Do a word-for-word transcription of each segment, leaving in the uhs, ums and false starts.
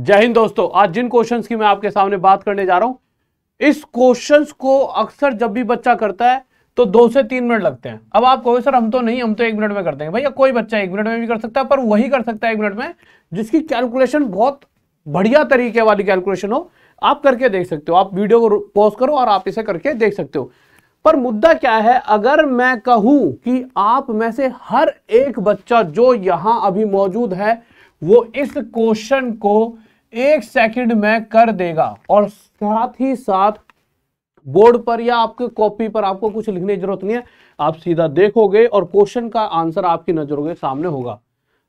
जय हिंद दोस्तों, आज जिन क्वेश्चंस की मैं आपके सामने बात करने जा रहा हूं, इस क्वेश्चंस को अक्सर जब भी बच्चा करता है तो दो से तीन मिनट लगते हैं। अब आप कहोगे सर हम तो नहीं, हम तो एक मिनट में कर देंगे। भैया कोई बच्चा एक मिनट में भी कर सकता है, पर वही कर सकता है एक मिनट में जिसकी कैलकुलेशन बहुत बढ़िया तरीके वाली कैलकुलेशन हो। आप करके देख सकते हो, आप वीडियो को पॉज करो और आप इसे करके देख सकते हो। पर मुद्दा क्या है, अगर मैं कहूं कि आप में से हर एक बच्चा जो यहां अभी मौजूद है वो इस क्वेश्चन को एक सेकंड में कर देगा और साथ ही साथ बोर्ड पर या आपके कॉपी पर आपको कुछ लिखने की जरूरत नहीं है, आप सीधा देखोगे और क्वेश्चन का आंसर आपकी नजरों के सामने होगा।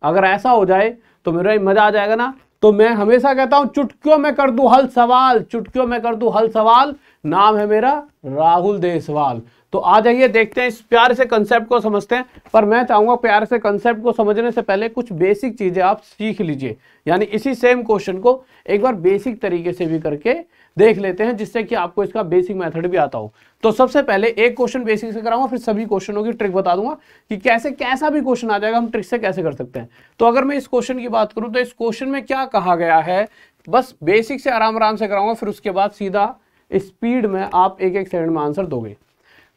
अगर ऐसा हो जाए तो मेरा मजा आ जाएगा ना। तो मैं हमेशा कहता हूं चुटकियों में कर दूं हल सवाल, चुटकियों में कर दूं हल सवाल। नाम है मेरा राहुल देशवाल। तो आ जाइए देखते हैं, इस प्यारे से कंसेप्ट को समझते हैं। पर मैं चाहूंगा प्यारे से कंसेप्ट को समझने से पहले कुछ बेसिक चीजें आप सीख लीजिए, यानी इसी सेम क्वेश्चन को एक बार बेसिक तरीके से भी करके देख लेते हैं जिससे कि आपको इसका बेसिक मेथड भी आता हो। तो सबसे पहले एक क्वेश्चन बेसिक से कराऊंगा, फिर सभी क्वेश्चनों की ट्रिक बता दूंगा कि कैसे कैसा भी क्वेश्चन आ जाएगा हम ट्रिक से कैसे कर सकते हैं। तो अगर मैं इस क्वेश्चन की बात करूं तो इस क्वेश्चन में क्या कहा गया है, बस बेसिक से आराम आराम से कराऊंगा, फिर उसके बाद सीधा स्पीड में आप एक एक सेकंड में आंसर दोगे।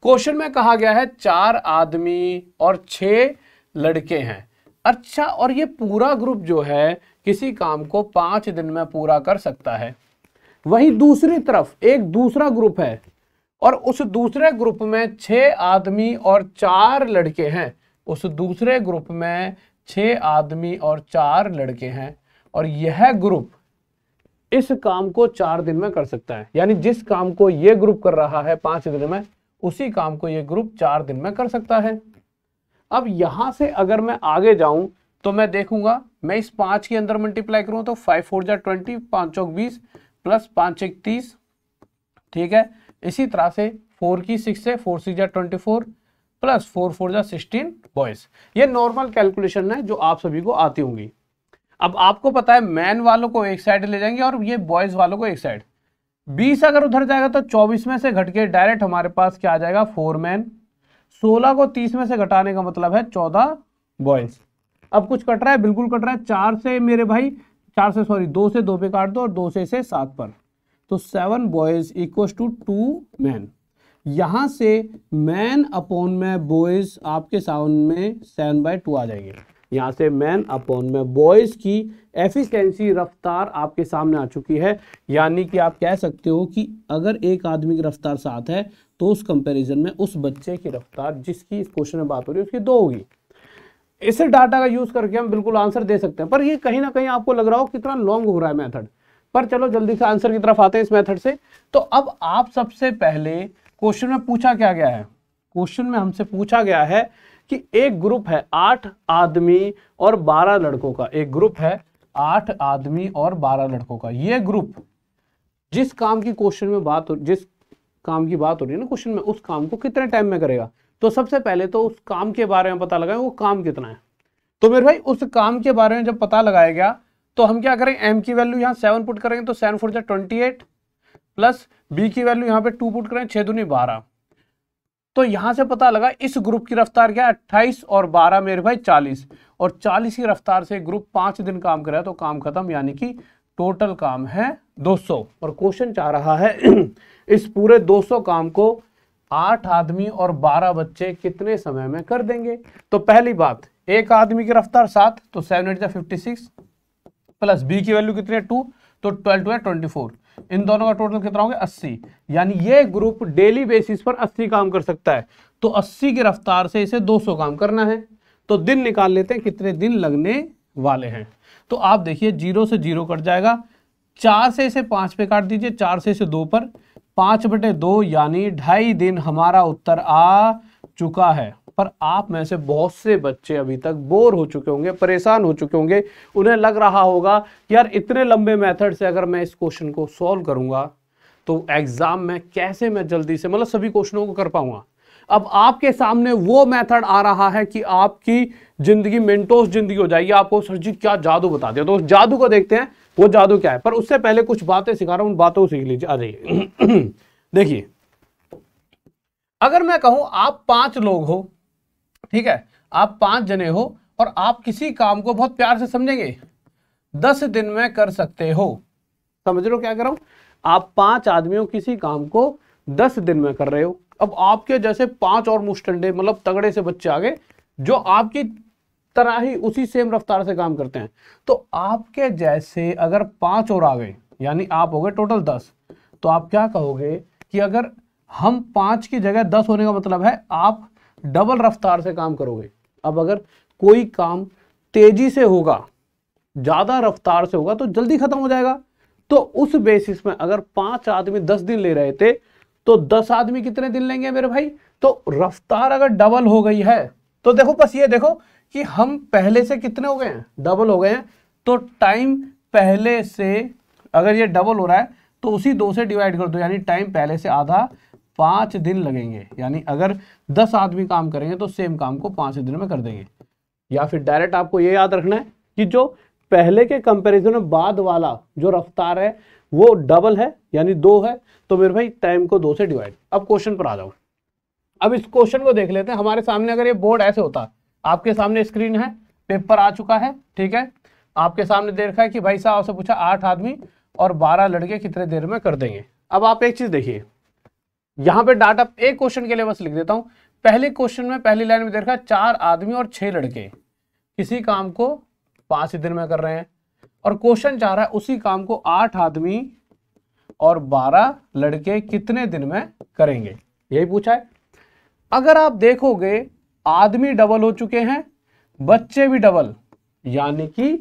क्वेश्चन में कहा गया है चार आदमी और छह लड़के हैं। अच्छा, और ये पूरा ग्रुप जो है किसी काम को पांच दिन में पूरा कर सकता है। वहीं दूसरी तरफ एक दूसरा ग्रुप है और उस दूसरे ग्रुप में छह आदमी और चार लड़के हैं। उस दूसरे ग्रुप में छह आदमी और चार लड़के हैं और यह ग्रुप इस काम को चार दिन में कर सकता है, यानी जिस काम को यह ग्रुप कर रहा है पांच दिन में उसी काम को यह ग्रुप चार दिन में कर सकता है। अब यहां से अगर मैं आगे जाऊं तो मैं देखूंगा, मैं इस पांच के अंदर मल्टीप्लाई करूं तो फाइव फोर जा ट्वेंटी, पांच चौक बीस प्लस पांच एक तीस, ठीक है। इसी तरह से फोर की सिक्स है, फोर सिक्स जा twenty four plus four four जा सिक्सटीन बॉयज। ये नॉर्मल कैलकुलेशन है जो आप सभी को आती होंगी। अब आपको पता है मैन वालों को एक साइड ले जाएंगे और ये बॉयज वालों को एक साइड। बीस अगर उधर जाएगा तो चौबीस में से घट के डायरेक्ट हमारे पास क्या आ जाएगा, फोर मैन। सोलह को तीस में से घटाने का मतलब है चौदह बॉयज। अब कुछ कट रहा है, बिल्कुल कट रहा है। चार से मेरे भाई चार से सॉरी दो से दो पे काट दो और दो से से सात पर, तो seven boys equal to two man. यहां से मैन अपॉन में बॉयज आपके साउंड में सेवन बाय टू आ जाएंगे। यहाँ से मैन अपॉन में बॉयज की एफिशिएंसी रफ्तार आपके सामने आ चुकी है, यानी कि आप कह सकते हो कि अगर एक आदमी की रफ्तार सात है तो उस कंपैरिजन में उस बच्चे की रफ्तार जिसकी इस क्वेश्चन में बात हो रही है उसकी दो होगी। इस डाटा का यूज करके हम बिल्कुल आंसर दे सकते हैं, पर ये कहीं ना कहीं आपको लग रहा हो कितना लॉन्ग हो रहा है मेथड। पर चलो जल्दी से आंसर की तरफ आते हैं इस मेथड से। तो अब आप सबसे पहले क्वेश्चन में पूछा क्या गया है, क्वेश्चन में हमसे पूछा गया है कि एक ग्रुप है आठ आदमी और बारह लड़कों का। एक ग्रुप है आठ आदमी और बारह लड़कों का। यह ग्रुप जिस काम की क्वेश्चन में बात हो जिस काम की बात हो रही है ना क्वेश्चन में, उस काम को कितने टाइम में करेगा। तो सबसे पहले तो उस काम के बारे में पता लगाएं वो काम कितना है। तो मेरे भाई उस काम के बारे में जब पता लगाया गया तो हम क्या करें, एम की वैल्यू यहाँ सेवन पुट करेंगे तो सेवन फोर जा ट्वेंटी एट प्लस बी की वैल्यू यहाँ पे टू पुट करें, छः दूनी बारह। तो यहां से पता लगा इस ग्रुप की रफ्तार क्या है, अट्ठाईस और बारह मेरे भाई चालीस, और चालीस की रफ्तार से ग्रुप पांच दिन काम कर रहा है तो काम खत्म, यानी कि टोटल काम है दो सौ। और क्वेश्चन चाह रहा है इस पूरे दो सौ काम को आठ आदमी और बारह बच्चे कितने समय में कर देंगे। तो पहली बात, एक आदमी की रफ्तार सात तो seven eight fifty six plus B की वैल्यू कितनी है टू तो ट्वेल्व टू ट्वेंटी फोर, इन दोनों का टोटल कितना होगा अस्सी। यानी ये ग्रुप डेली बेसिस पर अस्सी काम कर सकता है, तो अस्सी की रफ्तार से इसे दो सौ काम करना है। तो दिन निकाल लेते हैं कितने दिन लगने वाले हैं। तो आप देखिए जीरो से जीरो कट जाएगा, चार से इसे पांच पे काट दीजिए, चार से इसे दो पर, पांच बटे दो यानी ढाई दिन हमारा उत्तर आ चुका है। पर आप में से बहुत से बच्चे अभी तक बोर हो चुके होंगे, परेशान हो चुके होंगे। उन्हें लग रहा होगा यार इतने लंबे मेथड से अगर मैं इस क्वेश्चन को सॉल्व करूंगा तो एग्जाम में कैसे मैं जल्दी से मतलब सभी क्वेश्चनों को कर पाऊंगा। अब आपके सामने वो मेथड आ रहा है कि आपकी जिंदगी मेंटोस जिंदगी हो जाएगी। आपको सर जी क्या जादू बता दिया, तो उस जादू को देखते हैं वो जादू क्या है। पर उससे पहले कुछ बातें सिखा रहा हूं, उन बातों को सीख लीजिए। आ जाइए देखिए, अगर मैं कहूं आप पांच लोग हो, ठीक है, आप पांच जने हो और आप किसी काम को बहुत प्यार से समझेंगे दस दिन में कर सकते हो। समझ लो क्या कर रहा हूं, आप पांच आदमियों किसी काम को दस दिन में कर रहे हो। अब आपके जैसे पांच और मुस्टंडे मतलब तगड़े से बच्चे आ गए जो आपकी तरह ही उसी सेम रफ्तार से काम करते हैं, तो आपके जैसे अगर पांच और आ गए यानी आप हो गए टोटल दस, तो आप क्या कहोगे कि अगर हम पांच की जगह दस होने का मतलब है आप डबल रफ्तार से काम करोगे। अब अगर कोई काम तेजी से होगा, ज्यादा रफ्तार से होगा तो जल्दी खत्म हो जाएगा। तो उस बेसिस में अगर पांच आदमी दस दिन ले रहे थे तो दस आदमी कितने दिन लेंगे मेरे भाई, तो रफ्तार अगर डबल हो गई है तो देखो बस ये देखो कि हम पहले से कितने हो गए हैं, डबल हो गए हैं। तो टाइम पहले से अगर ये डबल हो रहा है तो उसी दो से डिवाइड कर दो, यानी टाइम पहले से आधा, पाँच दिन लगेंगे। यानी अगर दस आदमी काम करेंगे तो सेम काम को पाँच दिन में कर देंगे। या फिर डायरेक्ट आपको ये याद रखना है कि जो पहले के कंपैरिजन में बाद वाला जो रफ्तार है वो डबल है यानी दो है, तो मेरे भाई टाइम को दो से डिवाइड। अब क्वेश्चन पर आ जाओ। अब इस क्वेश्चन को देख लेते हैं। हमारे सामने अगर ये बोर्ड ऐसे होता, आपके सामने स्क्रीन है, पेपर आ चुका है, ठीक है, आपके सामने देखा है कि भाई साहब आपसे पूछा आठ आदमी और बारह लड़के कितने देर में कर देंगे। अब आप एक चीज देखिए, यहाँ पे डाटा एक क्वेश्चन के लिए बस लिख देता हूँ। पहले क्वेश्चन में पहली लाइन में देखा चार आदमी और छह लड़के किसी काम को पांच दिन में कर रहे हैं, और क्वेश्चन चाह रहा है उसी काम को आठ आदमी और बारह लड़के कितने दिन में करेंगे, यही पूछा है। अगर आप देखोगे आदमी डबल हो चुके हैं, बच्चे भी डबल, यानी कि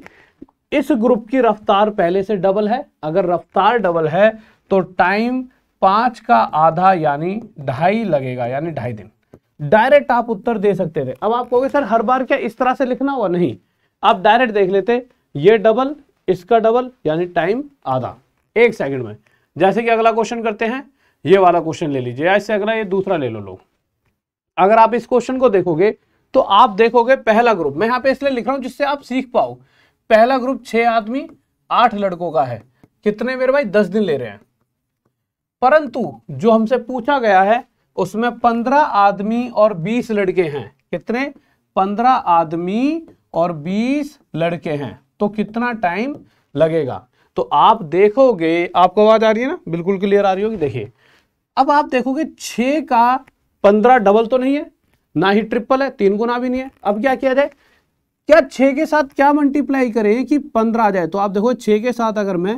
इस ग्रुप की रफ्तार पहले से डबल है। अगर रफ्तार डबल है तो टाइम पांच का आधा यानी ढाई लगेगा, यानी ढाई दिन। डायरेक्ट आप उत्तर दे सकते थे। अब आप कहोगे सर हर बार क्या इस तरह से लिखना हुआ, नहीं, आप डायरेक्ट देख लेते ये डबल इसका डबल यानी टाइम आधा एक सेकंड में। जैसे कि अगला क्वेश्चन करते हैं, ये वाला क्वेश्चन ले लीजिए या इससे अगला ये दूसरा ले लो लोग। अगर आप इस क्वेश्चन को देखोगे तो आप देखोगे पहला ग्रुप, मैं यहाँ पे इसलिए लिख रहा हूँ जिससे आप सीख पाओ, पहला ग्रुप छह आदमी आठ लड़कों का है, कितने मेरे भाई दस दिन ले रहे हैं। परंतु जो हमसे पूछा गया है उसमें पंद्रह आदमी और बीस लड़के हैं, कितने, पंद्रह आदमी और बीस लड़के हैं, तो कितना टाइम लगेगा। तो आप देखोगे, आपको आवाज आ रही है ना, बिल्कुल क्लियर आ रही होगी, देखिए। अब आप देखोगे छह का पंद्रह डबल तो नहीं है, ना ही ट्रिपल है, तीन गुना भी नहीं है। अब क्या किया जाए, क्या छह के साथ क्या मल्टीप्लाई करें कि पंद्रह आ जाए। तो आप देखो छह के साथ अगर मैं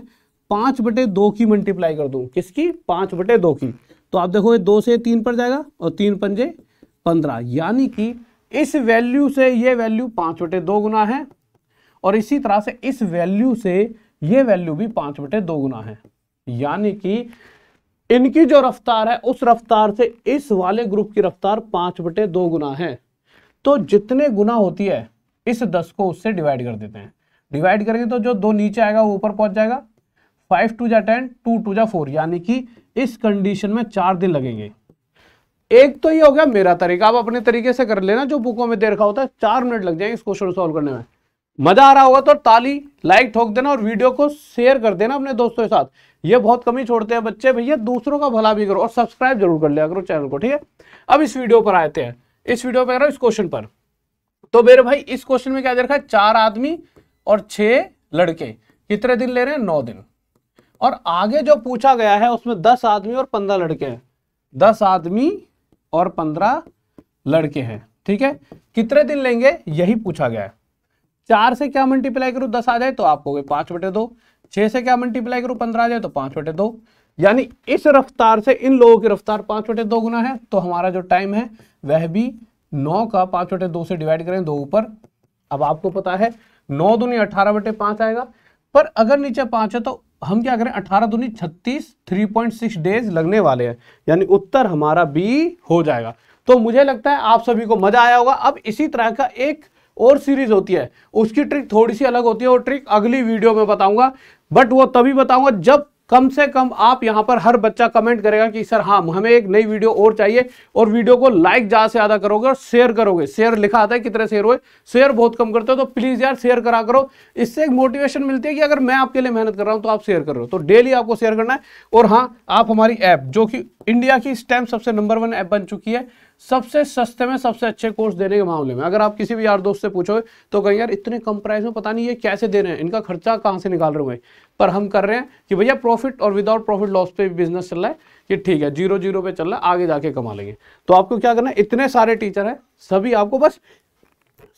पांच बटे दो की मल्टीप्लाई कर दूं, किसकी, पांच बटे दो की, तो आप देखो ये दो से तीन पर जाएगा और तीन पंजे पंद्रह, यानी कि इस वैल्यू से ये वैल्यू पांच बटे दो गुना है, और इसी तरह से इस वैल्यू से ये वैल्यू भी पांच बटे दो गुना है, यानी कि इनकी जो रफ्तार है उस रफ्तार से इस वाले ग्रुप की रफ्तार पांच बटे दो गुना है। तो जितने गुना होती है इस दस को उससे डिवाइड कर देते हैं। डिवाइड करेंगे तो जो दो नीचे आएगा वो ऊपर पहुंच जाएगा, फाइव टू जा टेन, टू टू जा फोर, यानी कि इस कंडीशन में चार दिन लगेंगे। एक तो ये हो गया मेरा तरीका, आप अपने तरीके से कर लेना जो बुकों में दे रखा होता है। चार मिनट लग जाएंगे इस क्वेश्चन सॉल्व करने में। मजा आ रहा होगा तो ताली, लाइक ठोक देना और वीडियो को शेयर कर देना अपने दोस्तों के साथ, ये बहुत कमी छोड़ते हैं बच्चे भैया, दूसरों का भला भी करो और सब्सक्राइब जरूर कर लिया करो चैनल को, ठीक है। अब इस वीडियो पर आते हैं, इस वीडियो पर इस क्वेश्चन पर, तो मेरे भाई इस क्वेश्चन में क्या दे रखा है, चार आदमी और छह लड़के कितने दिन ले रहे हैं, नौ दिन, और आगे जो पूछा गया है उसमें दस आदमी और पंद्रह लड़के हैं, दस आदमी और पंद्रह लड़के हैं, ठीक है, कितने दिन लेंगे यही पूछा गया है। चार से क्या मल्टीप्लाई करूं दस आ जाए तो आप कहोगे पांच बटे दो, छह से क्या मल्टीप्लाई करूं पंद्रह आ जाए तो पांच बटे दो, यानी इस रफ्तार से इन लोगों की रफ्तार पांच बटे दो गुना है, तो हमारा जो टाइम है वह भी नौ का पांच बटे दो से डिवाइड करें, दो ऊपर। अब आपको पता है नौ दूनी अठारह बटे पांच आएगा, पर अगर नीचे पांच है तो हम क्या करें, अठारह दूनी छत्तीस, थ्री पॉइंट सिक्स डेज लगने वाले हैं, यानी उत्तर हमारा बी हो जाएगा। तो मुझे लगता है आप सभी को मजा आया होगा। अब इसी तरह का एक और सीरीज होती है, उसकी ट्रिक थोड़ी सी अलग होती है, वो ट्रिक अगली वीडियो में बताऊंगा, बट वो तभी बताऊंगा जब कम से कम आप यहां पर हर बच्चा कमेंट करेगा कि सर हाँ हमें एक नई वीडियो और चाहिए, और वीडियो को लाइक ज्यादा से ज्यादा करोगे और शेयर करोगे। शेयर लिखा आता है, कितने शेयर हुए, शेयर बहुत कम करते हो, तो प्लीज यार शेयर करा करो, इससे एक मोटिवेशन मिलती है कि अगर मैं आपके लिए मेहनत कर रहा हूं तो आप शेयर कर रहे हो। तो डेली आपको शेयर करना है। और हाँ, आप हमारी ऐप जो कि इंडिया की स्टेम सबसे नंबर वन ऐप बन चुकी है, सबसे सस्ते में सबसे अच्छे कोर्स देने के मामले में अगर आप किसी भी यार दोस्त से पूछो तो कहेंगे यार इतने कम प्राइस में पता नहीं ये कैसे दे रहे हैं, इनका खर्चा कहाँ से निकाल रहे हैं। पर हम कर रहे हैं कि भैया प्रॉफिट और विदाउट प्रॉफिट लॉस पे बिजनेस चल रहा है कि ठीक है जीरो जीरो पे चल रहा है, आगे जाके कमा लेंगे। तो आपको क्या करना है, इतने सारे टीचर हैं सभी आपको बस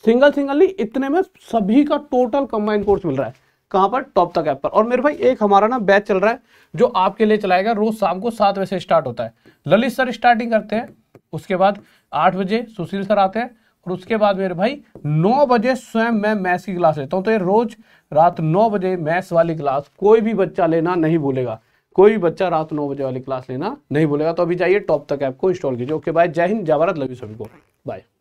सिंगल सिंगल नहीं इतने में सभी का टोटल कंबाइंड कोर्स मिल रहा है। कहाँ पर? टॉपटक ऐप पर। और मेरे भाई एक हमारा ना बैच चल रहा है जो आपके लिए चलाएगा, रोज शाम को सात बजे से स्टार्ट होता है। ललित सर स्टार्टिंग करते हैं, उसके बाद आठ बजे सुशील सर आते हैं और उसके बाद मेरे भाई नौ बजे स्वयं मैं मैथ्स की क्लास लेता हूँ। तो ये रोज रात नौ बजे मैथ्स वाली क्लास कोई भी बच्चा लेना नहीं भूलेगा, कोई भी बच्चा रात नौ बजे वाली क्लास लेना नहीं भूलेगा। तो अभी जाइए टॉपटक ऐप को इंस्टॉल कीजिए। ओके बाय, जय हिंद, जय भारत, लव यू सभी को, बाय।